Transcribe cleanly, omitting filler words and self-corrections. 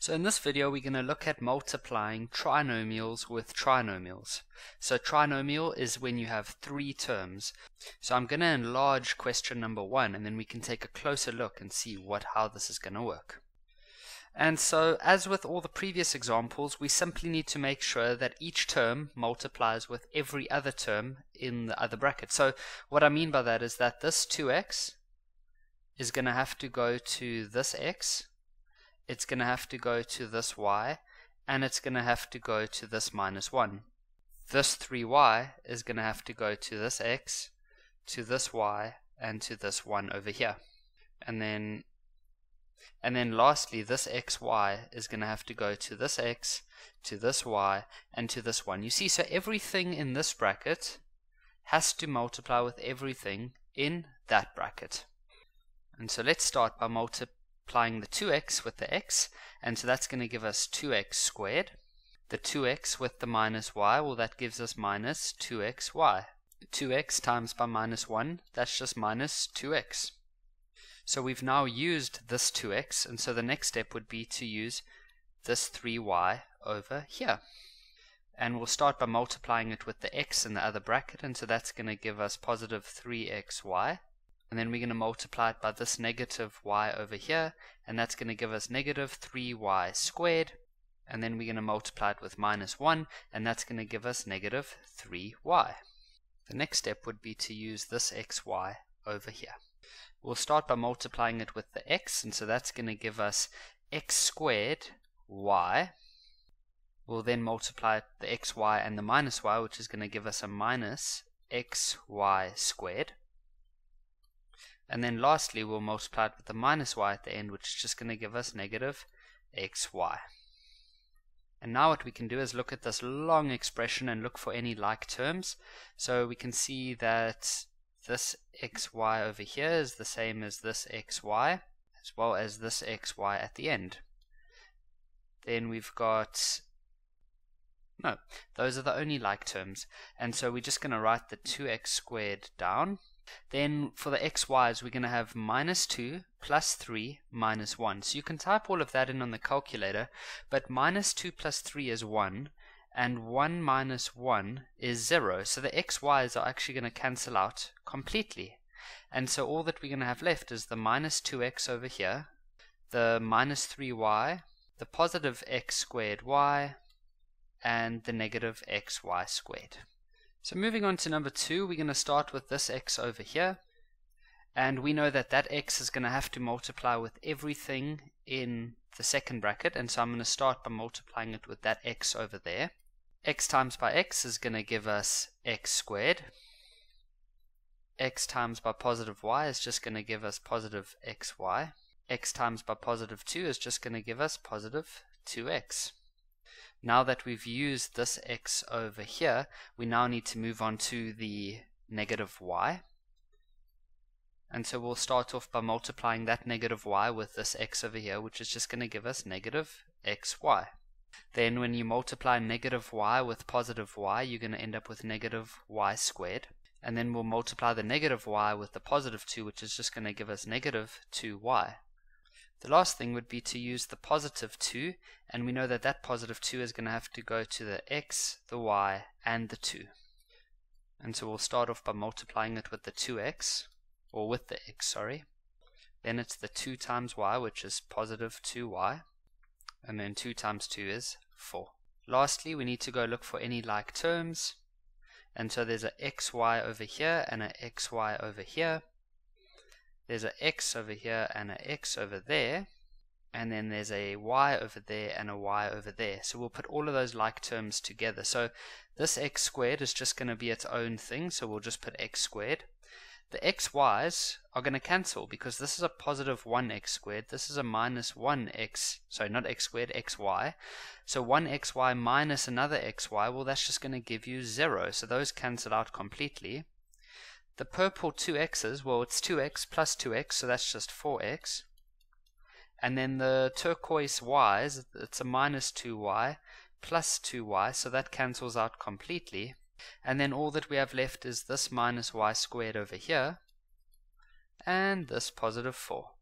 So in this video we're going to look at multiplying trinomials with trinomials. So trinomial is when you have three terms. So I'm going to enlarge question number 1 and then we can take a closer look and see how this is going to work. And so as with all the previous examples, we simply need to make sure that each term multiplies with every other term in the other bracket. So what I mean by that is that this 2x is going to have to go to this x, it's going to have to go to this y, and it's going to have to go to this minus 1. This 3y is going to have to go to this x, to this y, and to this 1 over here. And then lastly, this xy is going to have to go to this x, to this y, and to this 1. You see, so everything in this bracket has to multiply with everything in that bracket. And so let's start by multiplying the 2x with the x, and so that's going to give us 2x squared. The 2x with the minus y, well, that gives us minus 2xy. 2x times by minus 1, that's just minus 2x. So we've now used this 2x, and so the next step would be to use this 3y over here. And we'll start by multiplying it with the x in the other bracket, and so that's going to give us positive 3xy. And then we're going to multiply it by this negative y over here, and that's going to give us negative 3y squared. And then we're going to multiply it with minus 1, and that's going to give us negative 3y. The next step would be to use this xy over here. We'll start by multiplying it with the x, and so that's going to give us x squared y. We'll then multiply the xy and the minus y, which is going to give us a minus xy squared. And then lastly, we'll multiply it with the minus y at the end, which is just going to give us negative xy. And now what we can do is look at this long expression and look for any like terms. So we can see that this xy over here is the same as this xy, as well as this xy at the end. Then we've got... no, those are the only like terms. And so we're just going to write the 2x squared down. Then for the xy's we're going to have minus 2 plus 3 minus 1. So you can type all of that in on the calculator, but minus 2 plus 3 is 1, and 1 minus 1 is 0. So the xy's are actually going to cancel out completely. And so all that we're going to have left is the minus 2x over here, the minus 3y, the positive x squared y, and the negative xy squared. So moving on to number 2, we're going to start with this x over here, and we know that that x is going to have to multiply with everything in the second bracket, and so I'm going to start by multiplying it with that x over there. X times by x is going to give us x squared. X times by positive y is just going to give us positive xy. X times by positive 2 is just going to give us positive 2x. Now that we've used this x over here, we now need to move on to the negative y. And so we'll start off by multiplying that negative y with this x over here, which is just going to give us negative xy. Then when you multiply negative y with positive y, you're going to end up with negative y squared. And then we'll multiply the negative y with the positive 2, which is just going to give us negative 2y. The last thing would be to use the positive 2, and we know that that positive 2 is going to have to go to the x, the y, and the 2. And so we'll start off by multiplying it with the 2x, or with the x, sorry. Then it's the 2 times y, which is positive 2y, and then 2 times 2 is 4. Lastly, we need to go look for any like terms, and so there's a xy over here and a xy over here. There's a x over here and a x over there, and then there's a y over there and a y over there. So we'll put all of those like terms together. So this x squared is just going to be its own thing, so we'll just put x squared. The xy's are going to cancel because this is a positive 1x squared, this is a minus 1x, sorry, not x squared, xy. So 1xy minus another xy, well, that's just going to give you 0, so those cancel out completely. The purple 2x's, well, it's 2x plus 2x, so that's just 4x. And then the turquoise y's, it's a minus 2y plus 2y, so that cancels out completely. And then all that we have left is this minus y squared over here, and this positive 4.